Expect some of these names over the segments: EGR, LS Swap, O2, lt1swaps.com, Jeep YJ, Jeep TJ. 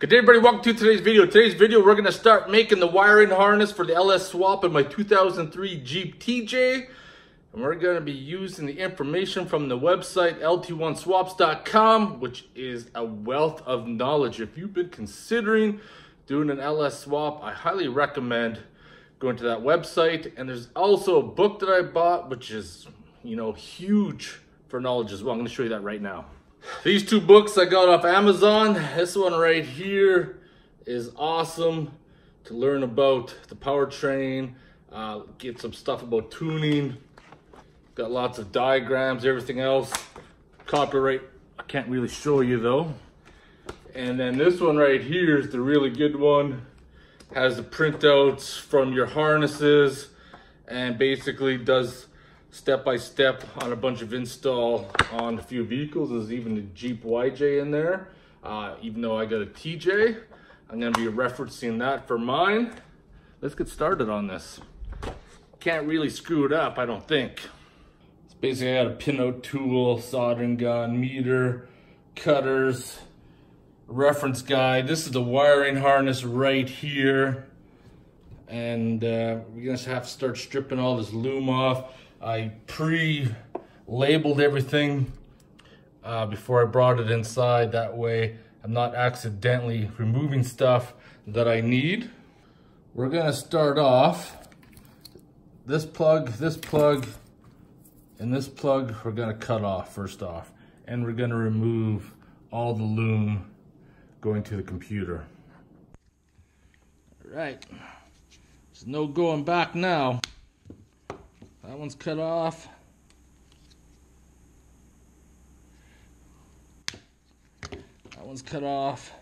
Good day, everybody. Welcome to today's video. Today's video, we're going to start making the wiring harness for the LS Swap in my 2003 Jeep TJ. And we're going to be using the information from the website lt1swaps.com, which is a wealth of knowledge. If you've been considering doing an LS swap, I highly recommend going to that website. And there's also a book that I bought, which is, you know, huge for knowledge as well. I'm going to show you that right now. These two books I got off Amazon. This one right here is awesome to learn about the powertrain, get some stuff about tuning. Got lots of diagrams, everything else. Copyright, I can't really show you though. And then this one right here is the really good one. Has the printouts from your harnesses and basically does step by step on a bunch of install on a few vehicles. There's even the Jeep YJ in there, even though I got a TJ. I'm gonna be referencing that for mine. Let's get started on this. Can't really screw it up, I don't think. It's basically, I got a pinout tool, soldering gun, meter, cutters, reference guide. This is the wiring harness right here. And we're gonna have to start stripping all this loom off. I pre-labeled everything before I brought it inside. That way I'm not accidentally removing stuff that I need. We're gonna start off this plug, and this plug we're gonna cut off first off. And we're gonna remove all the loom going to the computer. All right, there's no going back now. That one's cut off. That one's cut off.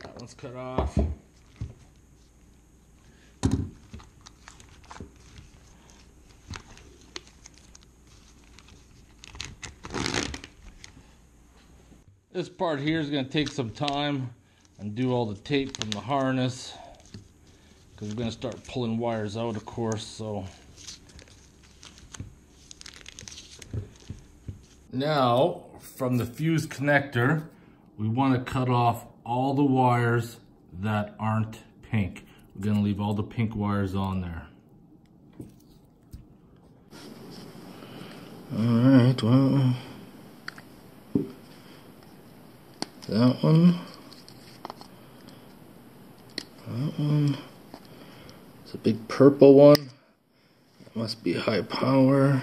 That one's cut off. This part here is going to take some time and do all the tape from the harness. Because we're going to start pulling wires out, of course, so. Now, from the fuse connector, we want to cut off all the wires that aren't pink. We're going to leave all the pink wires on there. Alright, well. That one. That one. The big purple one, that must be high power.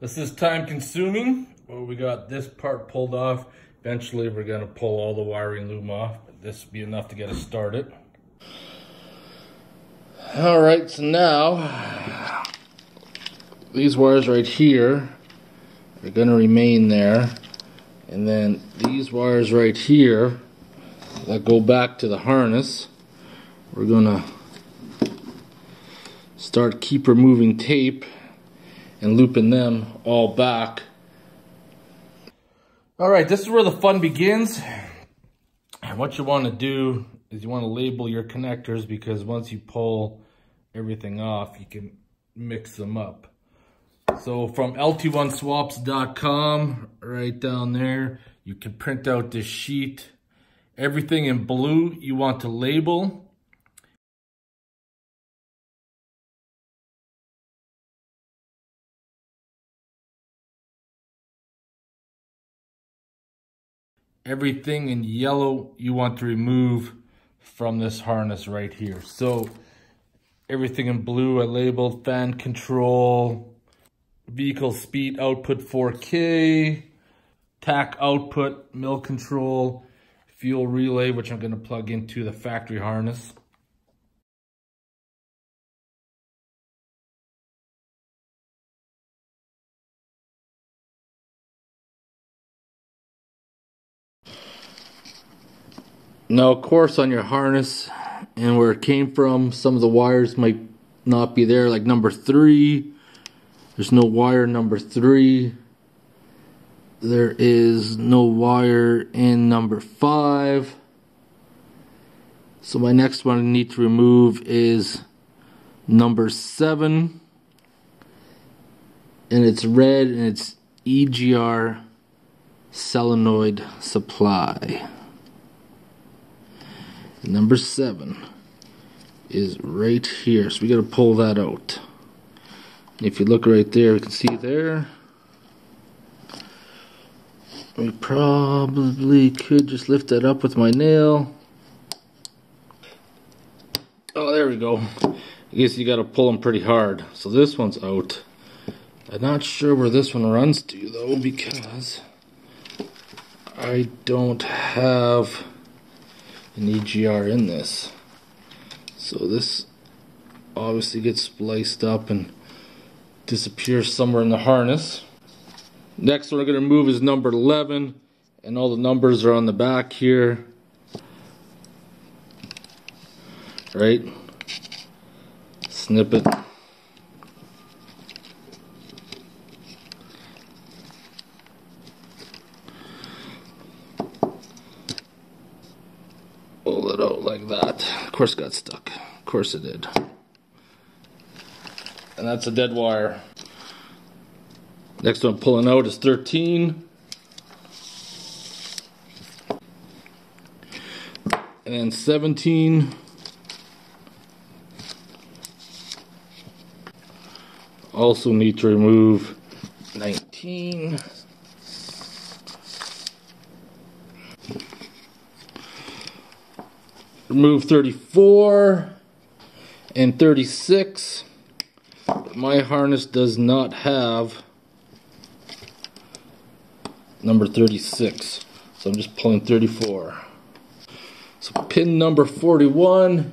This is time consuming. Well, we got this part pulled off. Eventually we're gonna pull all the wiring loom off, but this will be enough to get us started. All right, so now these wires right here are gonna remain there. And then these wires right here that go back to the harness, we're gonna start keep removing tape and looping them all back. All right, this is where the fun begins. And what you want to do is you want to label your connectors, because once you pull everything off, you can mix them up. So from lt1swaps.com, right down there, you can print out this sheet. Everything in blue you want to label. Everything in yellow you want to remove from this harness right here. So everything in blue I labeled fan control, vehicle speed output 4K, tack output, mill control, fuel relay, which I'm going to plug into the factory harness. Now, of course, on your harness and where it came from, some of the wires might not be there, like number 3. There's no wire number 3. There is no wire in number 5. So my next one I need to remove is number 7. And it's red and it's EGR solenoid supply. Number 7 is right here, so we gotta pull that out. If you look right there, you can see there. We probably could just lift that up with my nail. Oh, there we go. I guess you gotta pull them pretty hard. So this one's out. I'm not sure where this one runs to though, because I don't have an EGR in this, so this obviously gets spliced up and disappears somewhere in the harness. Next one we're going to move is number 11, and all the numbers are on the back here, right? Snippet. Pull it out like that. Of course it got stuck. Of course it did. And that's a dead wire. Next one I'm pulling out is 13. And then 17. Also need to remove 19. Remove 34 and 36. My harness does not have number 36, so I'm just pulling 34. So pin number 41,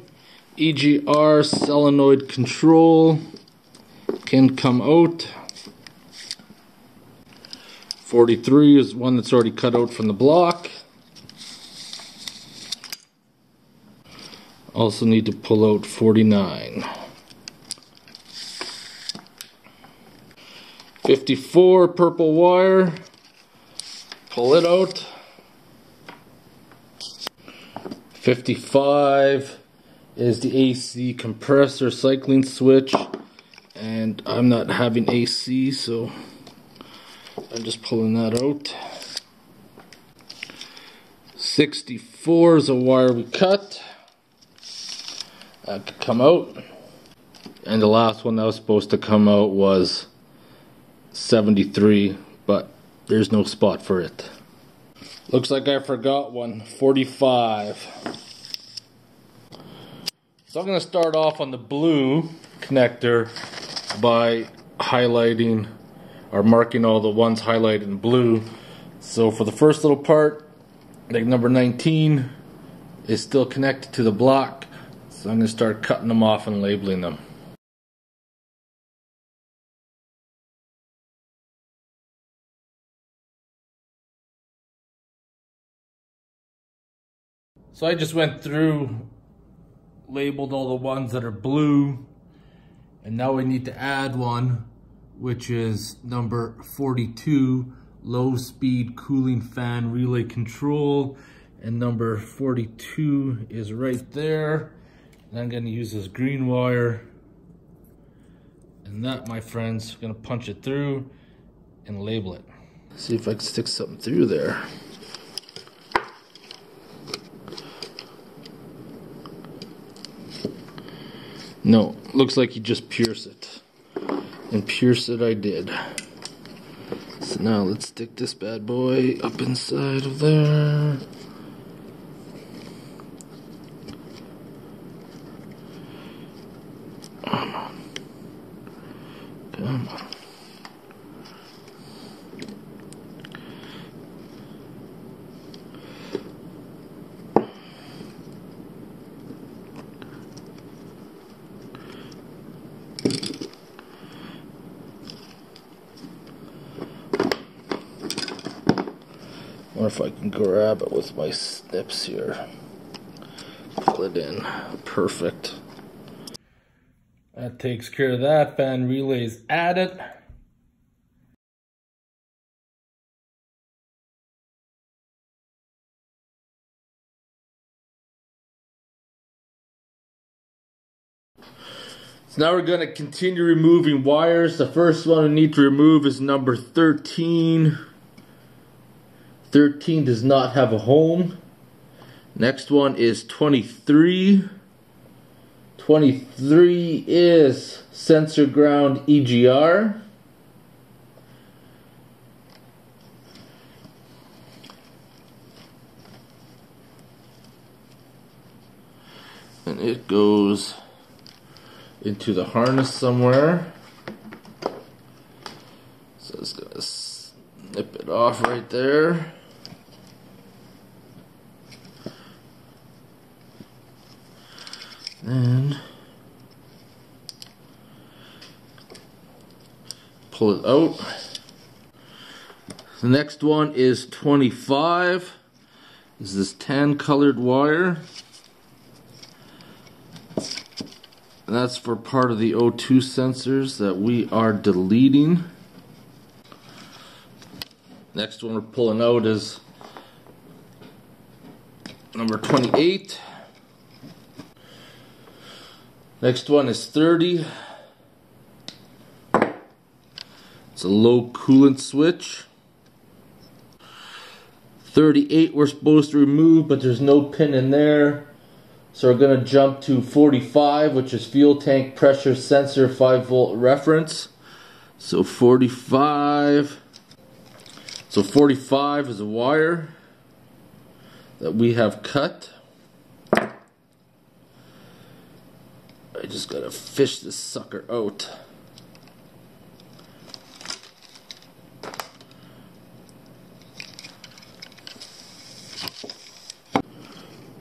EGR solenoid control, can come out. 43 is one that's already cut out from the block. Also need to pull out 49. 54 purple wire. Pull it out. 55 is the AC compressor cycling switch. And I'm not having AC, so I'm just pulling that out. 64 is a wire we cut. That could come out. And the last one that was supposed to come out was 73, but there's no spot for it. Looks like I forgot one, 45. So I'm going to start off on the blue connector by highlighting or marking all the ones highlighted in blue. So for the first little part, like number 19 is still connected to the block. So I'm going to start cutting them off and labeling them. So I just went through, labeled all the ones that are blue, and now we need to add one, which is number 42, low speed cooling fan relay control, and number 42 is right there. And I'm going to use this green wire, and that, my friends, I'm going to punch it through and label it. See if I can stick something through there. No, looks like you just pierce it. And pierce it I did. So now let's stick this bad boy up inside of there. I wonder if I can grab it with my snips here. Pull it in. Perfect. That takes care of that. Fan relay's at it. So now we're going to continue removing wires. The first one we need to remove is number 13. 13 does not have a home. Next one is 23. 23 is sensor ground EGR. And it goes into the harness somewhere. So it's going to snip it off right there. And pull it out. The next one is 25. This is this tan colored wire. And that's for part of the O2 sensors that we are deleting. Next one we're pulling out is number 28. Next one is 30. It's a low coolant switch. 38 we're supposed to remove, but there's no pin in there. So we're going to jump to 45, which is fuel tank pressure sensor 5-volt reference. So 45. So 45 is a wire that we have cut. I just gotta fish this sucker out.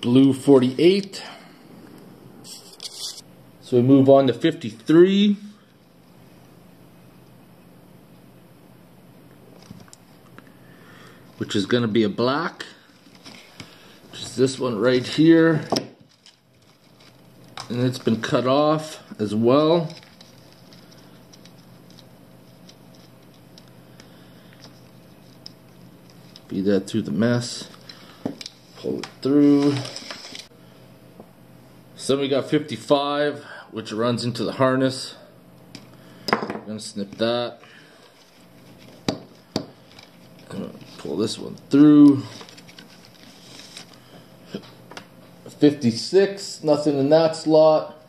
Blue 48. So we move on to 53. 'Which is going to be a black, which is this one right here, and it's been cut off as well. Feed that through the mess, pull it through. So then we got 55, which runs into the harness. I'm going to snip that. Pull this one through. 56, nothing in that slot.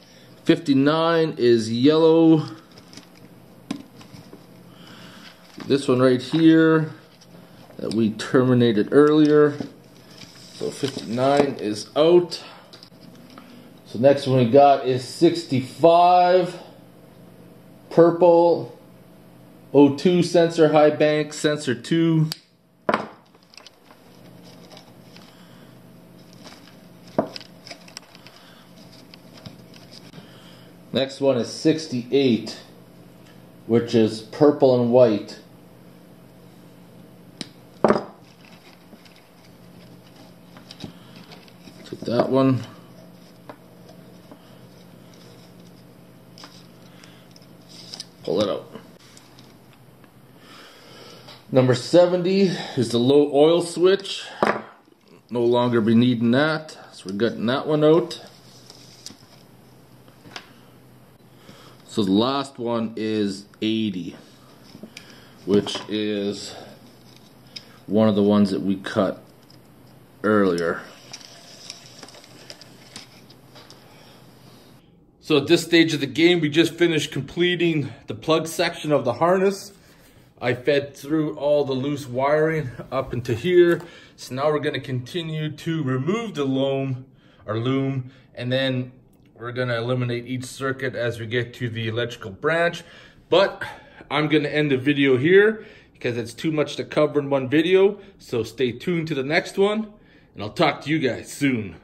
59 is yellow. This one right here that we terminated earlier. So 59 is out. So next one we got is 65. Purple. O2 sensor high bank, sensor 2. Next one is 68, which is purple and white. Take that one. Pull it out. Number 70 is the low oil switch. No longer be needing that, so we're getting that one out. So the last one is 80, which is one of the ones that we cut earlier. So at this stage of the game, we just finished completing the plug section of the harness. I fed through all the loose wiring up into here. So now we're going to continue to remove the loom, and then we're going to eliminate each circuit as we get to the electrical branch. But I'm going to end the video here because it's too much to cover in one video. So stay tuned to the next one, and I'll talk to you guys soon.